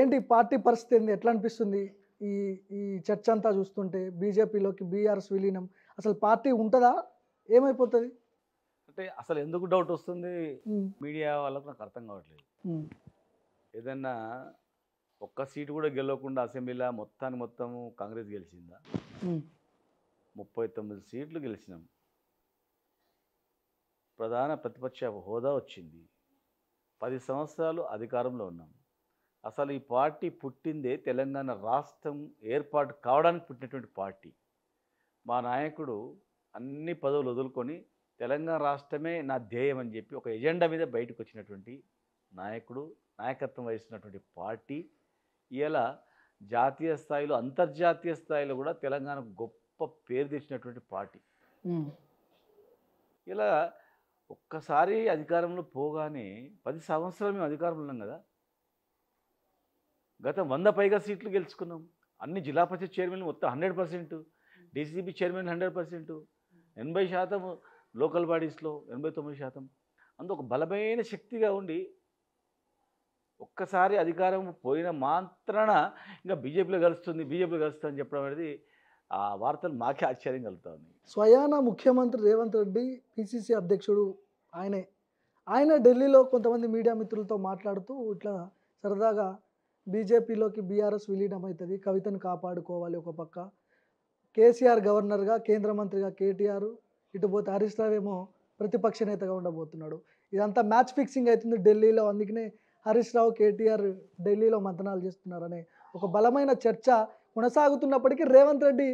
ఏంటి పార్టీ పరిస్థితి ఏంది? ఎట్లా అనిపిస్తుంది ఈ ఈ చర్చ అంతా చూస్తుంటే? బీజేపీలోకి బీఆర్ఎస్ విలీనం, అసలు పార్టీ ఉంటుందా, ఏమైపోతుంది అంటే అసలు ఎందుకు డౌట్ వస్తుంది మీడియా వాళ్ళకు నాకు అర్థం కావట్లేదు. ఏదన్నా ఒక్క సీటు కూడా గెలవకుండా అసెంబ్లీలో మొత్తం కాంగ్రెస్ గెలిచిందా? 39 సీట్లు గెలిచినాం, ప్రధాన ప్రతిపక్ష హోదా వచ్చింది, 10 సంవత్సరాలు అధికారంలో ఉన్నాం. అసలు ఈ పార్టీ పుట్టిందే తెలంగాణ రాష్ట్రం ఏర్పాటు కావడానికి పుట్టినటువంటి పార్టీ. మా నాయకుడు అన్ని పదవులు వదులుకొని తెలంగాణ రాష్ట్రమే నా ధ్యేయం అని చెప్పి ఒక ఎజెండా మీద బయటకు వచ్చినటువంటి నాయకుడు, నాయకత్వం వహిస్తున్నటువంటి పార్టీ ఇలా జాతీయ స్థాయిలో అంతర్జాతీయ స్థాయిలో కూడా తెలంగాణ గొప్ప పేరు తెచ్చినటువంటి పార్టీ. ఇలా ఒక్కసారి అధికారంలో పోగానే 10 సంవత్సరాలు మేము అధికారంలో ఉన్నాం కదా, గత 100 పైగా సీట్లు గెలుచుకున్నాం, అన్ని జిల్లా పరిషత్ చైర్మన్లు మొత్తం 100%, డీసీబీ చైర్మన్ 100%, 80% లోకల్ బాడీస్లో 89%. అందు ఒక బలమైన శక్తిగా ఉండి ఒక్కసారి అధికారం పోయిన మాత్రాన ఇంకా బీజేపీలో కలుస్తుంది, బీజేపీలో కలుస్తుంది అని చెప్పడం అనేది ఆ వార్తలు మాకే ఆశ్చర్యం కలుగుతా ఉంది. స్వయానా ముఖ్యమంత్రి రేవంత్ రెడ్డి, పిసిసి అధ్యక్షుడు ఆయన ఢిల్లీలో కొంతమంది మీడియా మిత్రులతో మాట్లాడుతూ ఇట్లా సరదాగా బీజేపీలోకి బీఆర్ఎస్ విలీనం అవుతుంది, కవితను కాపాడుకోవాలి ఒక పక్క, కేసీఆర్ గవర్నర్గా, కేంద్ర మంత్రిగా కేటీఆర్, ఇటుపోతే హరీష్ రావు ఏమో ప్రతిపక్ష నేతగా ఉండబోతున్నాడు, ఇదంతా మ్యాచ్ ఫిక్సింగ్ అవుతుంది ఢిల్లీలో, అందుకనే హరీష్ రావు కేటీఆర్ ఢిల్లీలో మంతనాలు చేస్తున్నారనే ఒక బలమైన చర్చ కొనసాగుతున్నప్పటికీ రేవంత్ రెడ్డి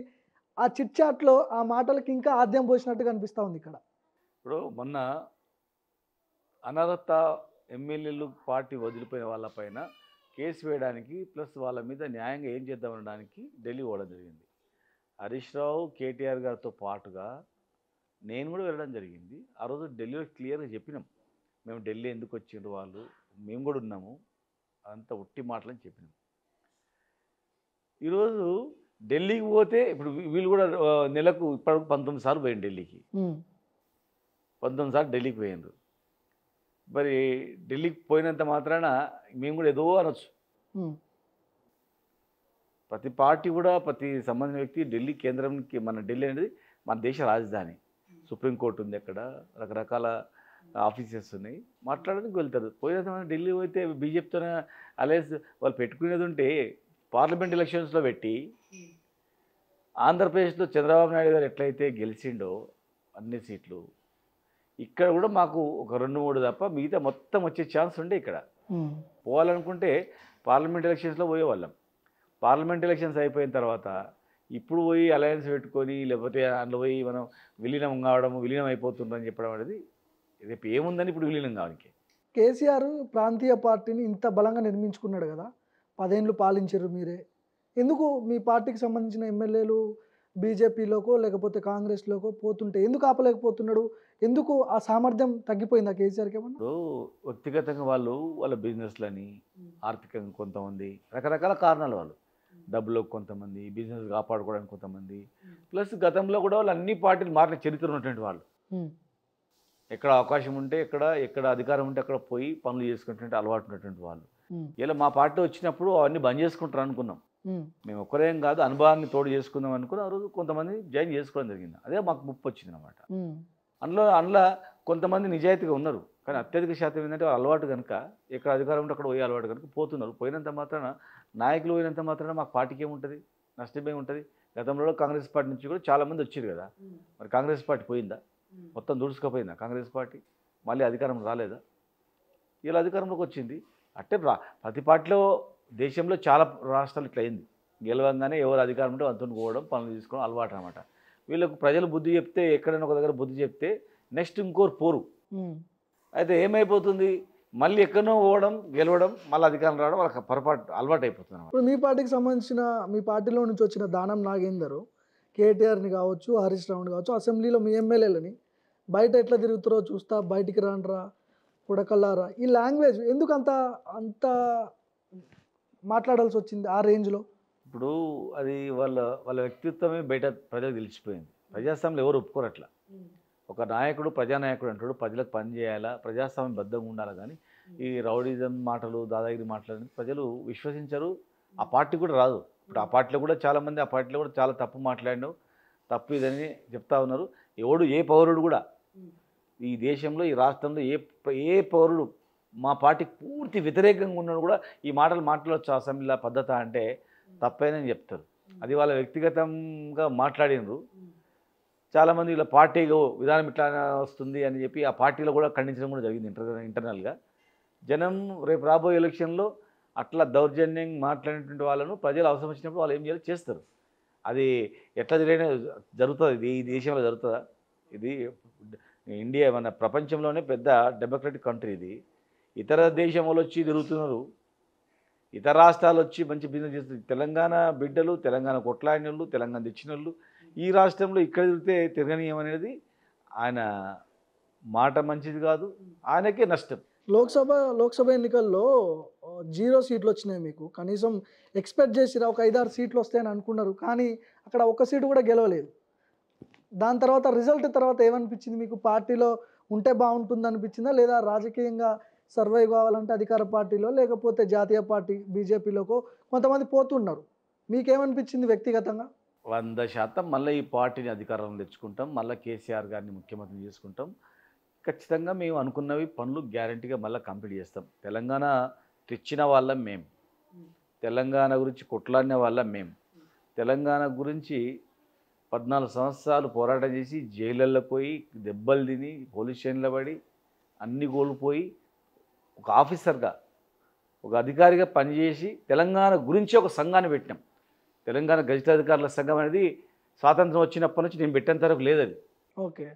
ఆ చిట్చాట్లో ఆ మాటలకు ఇంకా ఆద్యం పోసినట్టుగా అనిపిస్తూ ఉంది. ఇక్కడ ఇప్పుడు మొన్న అనర్హత ఎమ్మెల్యేలు పార్టీ వదిలిపోయిన వాళ్ళపైన కేసు వేయడానికి ప్లస్ వాళ్ళ మీద న్యాయంగా ఏం చేద్దామనడానికి ఢిల్లీ పోవడం జరిగింది. హరీష్ రావు కేటీఆర్ గారితో పాటుగా నేను కూడా వెళ్ళడం జరిగింది. ఆ రోజు ఢిల్లీలో క్లియర్గా చెప్పినాం, మేము ఢిల్లీ ఎందుకు వచ్చిండ్రు, వాళ్ళు మేము కూడా ఉన్నాము, అదంతా ఒట్టి మాటలని చెప్పినాం. ఈరోజు ఢిల్లీకి పోతే ఇప్పుడు వీళ్ళు కూడా నెలకు ఇప్పటివరకు 19 సార్లు పోయింది ఢిల్లీకి, 19 సార్లు ఢిల్లీకి పోయిండ్రు. మరి ఢిల్లీకి పోయినంత మాత్రాన మేము కూడా ఏదో అనొచ్చు. ప్రతి పార్టీ కూడా ప్రతి సంబంధిత వ్యక్తి ఢిల్లీ కేంద్రంకి, మన ఢిల్లీ అనేది మన దేశ రాజధాని, సుప్రీంకోర్టు ఉంది, అక్కడ రకరకాల ఆఫీసెస్ ఉన్నాయి, మాట్లాడడానికి వెళ్తారు. పోయినంత మనం ఢిల్లీ పోతే బీజేపీతోనే అలయన్స్ వాళ్ళు పెట్టుకునేది ఉంటే పార్లమెంట్ ఎలక్షన్స్లో పెట్టి ఆంధ్రప్రదేశ్లో చంద్రబాబు నాయుడు గారు ఎట్లయితే గెలిచిండో అన్ని సీట్లు, ఇక్కడ కూడా మాకు ఒక 2-3 తప్ప మిగతా మొత్తం వచ్చే ఛాన్స్ ఉండే. ఇక్కడ పోవాలనుకుంటే పార్లమెంట్ ఎలక్షన్స్లో పోయేవాళ్ళం. పార్లమెంట్ ఎలక్షన్స్ అయిపోయిన తర్వాత ఇప్పుడు పోయి అలయన్స్ పెట్టుకొని లేకపోతే అందులో పోయి మనం విలీనం కావడం, విలీనం అయిపోతుందని చెప్పడం అనేది రేపు ఏముందని ఇప్పుడు విలీనం కావడానికి. కేసీఆర్ ప్రాంతీయ పార్టీని ఇంత బలంగా నిర్మించుకున్నాడు కదా, 10 ఏళ్ళు పాలించారు మీరే, ఎందుకు మీ పార్టీకి సంబంధించిన ఎమ్మెల్యేలు బీజేపీలోకో లేకపోతే కాంగ్రెస్లోకో పోతుంటే ఎందుకు ఆపలేకపోతున్నాడు? ఎందుకు ఆ సామర్థ్యం తగ్గిపోయిందా కేసీఆర్కి? ఏమన్నా వ్యక్తిగతంగా వాళ్ళ బిజినెస్లని, ఆర్థికంగా కొంతమంది, రకరకాల కారణాలు, వాళ్ళు డబ్బులో కొంతమంది, బిజినెస్ కాపాడుకోవడానికి కొంతమంది, ప్లస్ గతంలో కూడా వాళ్ళు అన్ని పార్టీలు మారిన చరిత్ర ఉన్నటువంటి వాళ్ళు, ఎక్కడ అవకాశం ఉంటే ఎక్కడ అధికారం ఉంటే అక్కడ పోయి పనులు చేసుకునేటువంటి అలవాటు ఉన్నటువంటి వాళ్ళు. ఇలా మా పార్టీ వచ్చినప్పుడు అవన్నీ బంద్ చేసుకుంటారు అనుకున్నాం, మేము ఒకరేం కాదు అనుభవాన్ని తోడు చేసుకుందాం అనుకుని ఆ రోజు కొంతమంది జాయిన్ చేసుకోవడం జరిగింది. అదే మాకు ముప్పు వచ్చింది అనమాట. అందులో కొంతమంది నిజాయితీగా ఉన్నారు, కానీ అత్యధిక శాతం ఏంటంటే అలవాటు కనుక ఎక్కడ అధికారం ఉంటే అక్కడ పోయే అలవాటు కనుక పోతున్నారు. పోయినంత మాత్రాన నాయకులు పోయినంత మాత్రాన మాకు పార్టీకి ఏముంటుంది, నష్టమే ఉంటుంది. గతంలో కాంగ్రెస్ పార్టీ నుంచి కూడా చాలామంది వచ్చారు కదా, మరి కాంగ్రెస్ పార్టీ పోయిందా? మొత్తం దూడుచుకపోయిందా కాంగ్రెస్ పార్టీ? మళ్ళీ అధికారం రాలేదా? ఇలా అధికారంలోకి వచ్చింది అంటే ప్రతి పార్టీలో దేశంలో చాలా రాష్ట్రాలు ఇట్లా అయింది, గెలవంగానే ఎవరు అధికారం ఉంటే అంతను పోవడం, పనులు తీసుకోవడం అలవాటు అనమాట. వీళ్ళకు ప్రజలు బుద్ధి చెప్తే, ఎక్కడైనా ఒక దగ్గర బుద్ధి చెప్తే నెక్స్ట్ ఇంకోరు పోరు. అయితే ఏమైపోతుంది, మళ్ళీ ఎక్కడో పోవడం, గెలవడం, మళ్ళీ అధికారం రావడం వాళ్ళకి పొరపాటు అలవాటు అయిపోతుంది. ఇప్పుడు మీ పార్టీకి సంబంధించిన, మీ పార్టీలో నుంచి వచ్చిన దానం నాగేందర్, కేటీఆర్ని కావచ్చు, హరీష్ రావుని కావచ్చు, అసెంబ్లీలో మీ ఎమ్మెల్యేలని బయట ఎట్లా తిరుగుతారో చూస్తా, బయటికి రానరా, కుడకల్లారా, ఈ లాంగ్వేజ్ ఎందుకు అంత మాట్లాడాల్సి వచ్చింది ఆ రేంజ్లో? ఇప్పుడు అది వాళ్ళ వ్యక్తిత్వమే బయట ప్రజలకు తెలిసిపోయింది. ప్రజాస్వామ్యంలో ఎవరు ఒప్పుకోరు అట్లా. ఒక నాయకుడు ప్రజానాయకుడు అంటాడు, ప్రజలకు పనిచేయాలా, ప్రజాస్వామ్యం బద్ధంగా ఉండాలి, కానీ ఈ రౌడీజం మాటలు దాదాగిరి మాటలు అనేది ప్రజలు విశ్వసించరు. ఆ పార్టీ కూడా రాదు. ఇప్పుడు ఆ పార్టీలో కూడా చాలామంది ఆ పార్టీలో కూడా చాలా తప్పు మాట్లాడిన తప్పు ఇదని చెప్తా ఉన్నారు. ఎవడు ఏ పౌరుడు కూడా ఈ దేశంలో ఈ రాష్ట్రంలో ఏ పౌరుడు మా పార్టీకి పూర్తి వ్యతిరేకంగా ఉన్నాడు కూడా ఈ మాటలు మాట్లాడవచ్చు అసెంబ్లీలో పద్ధత అంటే తప్పేనని చెప్తారు. అది వాళ్ళ వ్యక్తిగతంగా మాట్లాడినరు. చాలామంది ఇలా పార్టీగా విధానం ఇట్లా వస్తుంది అని చెప్పి ఆ పార్టీలో కూడా ఖండించడం కూడా జరిగింది. ఇంటర్నల్గా జనం రేపు రాబోయే ఎలక్షన్లో అట్లా దౌర్జన్యంగా మాట్లాడేటువంటి వాళ్ళను ప్రజలు అవసరం వచ్చినప్పుడు వాళ్ళు ఏం చేయాలి చేస్తారు. అది ఎట్లా జరిగినా జరుగుతుంది. ఇది ఈ దేశంలో జరుగుతుందా? ఇది ఇండియా మన ప్రపంచంలోనే పెద్ద డెమోక్రటిక్ కంట్రీ. ఇది ఇతర దేశం వాళ్ళు వచ్చి తిరుగుతున్నారు, ఇతర రాష్ట్రాలు వచ్చి మంచి బిజినెస్ చేస్తున్నారు. తెలంగాణ బిడ్డలు, తెలంగాణ కొట్లాడినోళ్ళు, తెలంగాణ తెచ్చినోళ్ళు ఈ రాష్ట్రంలో ఇక్కడ తిరిగితే తిరగనీయం అనేది ఆయన మాట మంచిది కాదు, ఆయనకే నష్టం. లోక్సభ ఎన్నికల్లో 0 సీట్లు వచ్చినాయి మీకు. కనీసం ఎక్స్పెక్ట్ చేసిరా ఒక 5-6 సీట్లు వస్తాయని అనుకున్నారు, కానీ అక్కడ ఒక్క సీటు కూడా గెలవలేదు. దాని తర్వాత రిజల్ట్ తర్వాత ఏమనిపించింది మీకు? పార్టీలో ఉంటే బాగుంటుంది అనిపించిందా, లేదా రాజకీయంగా సర్వైవ్ కావాలంటే అధికార పార్టీలో, లేకపోతే జాతీయ పార్టీ బీజేపీలోకో కొంతమంది పోతున్నారు, మీకేమనిపించింది వ్యక్తిగతంగా? 100% మళ్ళీ ఈ పార్టీని అధికారంలో తెచ్చుకుంటాం, మళ్ళీ కేసీఆర్ గారిని ముఖ్యమంత్రిని చేసుకుంటాం. ఖచ్చితంగా మేము అనుకున్నవి పనులు గ్యారంటీగా మళ్ళీ కంప్లీట్ చేస్తాం. తెలంగాణ తెచ్చిన వాళ్ళం మేము, తెలంగాణ గురించి కొట్లాడిన వాళ్ళం మేము, తెలంగాణ గురించి 14 సంవత్సరాలు పోరాటం చేసి జైళ్ళల్లో పోయి దెబ్బలు తిని పోలీస్ స్టేషన్లో పడి అన్నీ కోల్పోయి ఒక ఆఫీసర్గా ఒక అధికారిగా పనిచేసి తెలంగాణ గురించి ఒక సంఘాన్ని పెట్టినాం. తెలంగాణ గజితాధికారుల సంఘం అనేది స్వాతంత్రం వచ్చినప్పటి నుంచి నేను పెట్టేంత వరకు లేదు. అది ఓకే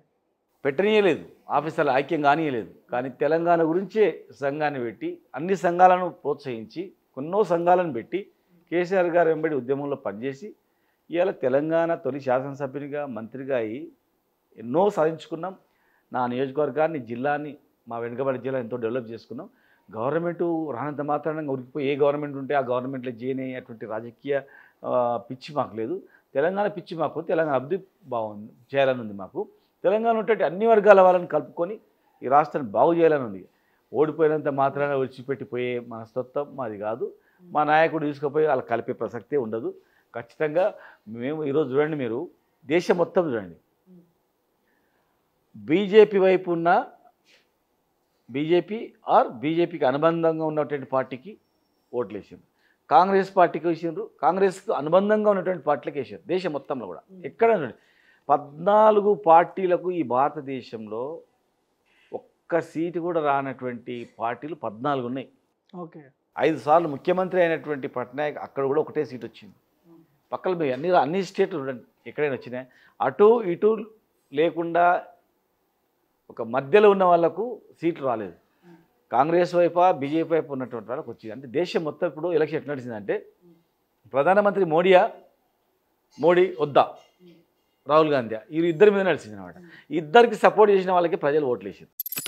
పెట్టనీయలేదు, ఆఫీసర్లు ఐక్యం కానియలేదు. కానీ తెలంగాణ గురించే సంఘాన్ని పెట్టి అన్ని సంఘాలను ప్రోత్సహించి ఎన్నో సంఘాలను పెట్టి కేసీఆర్ గారు వెంబడి ఉద్యమంలో పనిచేసి ఇవాళ తెలంగాణ తొలి శాసనసభ్యునిగా మంత్రిగా అయ్యి ఎన్నో సాధించుకున్నాం. నా నియోజకవర్గాన్ని, జిల్లాని, మా వెనుకబడి జిల్లా ఎంతో డెవలప్ చేసుకున్నాం. గవర్నమెంట్ రానంత మాత్రాన ఉరికిపోయి ఏ గవర్నమెంట్ ఉంటే ఆ గవర్నమెంట్లో చేయని అటువంటి రాజకీయ పిచ్చి మాకు లేదు. తెలంగాణ పిచ్చి మాకు, తెలంగాణ అభివృద్ధి బాగుంది చేయాలని ఉంది మాకు. తెలంగాణ ఉంటే అన్ని వర్గాల వాళ్ళని కలుపుకొని ఈ రాష్ట్రాన్ని బాగు చేయాలని ఉంది. ఓడిపోయినంత మాత్రాన విడిచిపెట్టిపోయే మనస్తత్వం మాది కాదు. మా నాయకుడు తీసుకుపోయి వాళ్ళు కలిపే ప్రసక్తే ఉండదు. ఖచ్చితంగా మేము ఈరోజు చూడండి, మీరు దేశం మొత్తం చూడండి, బీజేపీ వైపు ఉన్న బీజేపీ ఆర్ బీజేపీకి అనుబంధంగా ఉన్నటువంటి పార్టీకి ఓట్లు వేసిండ్రు, కాంగ్రెస్ పార్టీకి వేసిండ్రు, కాంగ్రెస్కు అనుబంధంగా ఉన్నటువంటి పార్టీలకు వేసారు. దేశం మొత్తంలో కూడా ఎక్కడ చూడండి 14 పార్టీలకు ఈ భారతదేశంలో ఒక్క సీటు కూడా రానటువంటి పార్టీలు 14 ఉన్నాయి. ఓకే 5 సార్లు ముఖ్యమంత్రి అయినటువంటి పట్నాయక్ అక్కడ కూడా ఒకటే సీటు వచ్చింది. పక్కన మీరు అన్ని స్టేట్లు చూడండి ఎక్కడైనా వచ్చినాయి. అటు ఇటు లేకుండా ఒక మధ్యలో ఉన్న వాళ్ళకు సీట్లు రాలేదు. కాంగ్రెస్ వైపు బీజేపీ వైపు ఉన్నటువంటి వాళ్ళకి వచ్చింది. అంటే దేశం మొత్తం ఇప్పుడు ఎలక్షన్ ఎట్లా నడిచిందంటే ప్రధానమంత్రి మోడీ వద్దా, రాహుల్ గాంధీ, వీరు ఇద్దరి మీద నడిచింది అనమాట. ఇద్దరికి సపోర్ట్ చేసిన వాళ్ళకి ప్రజలు ఓట్లు వేసారు.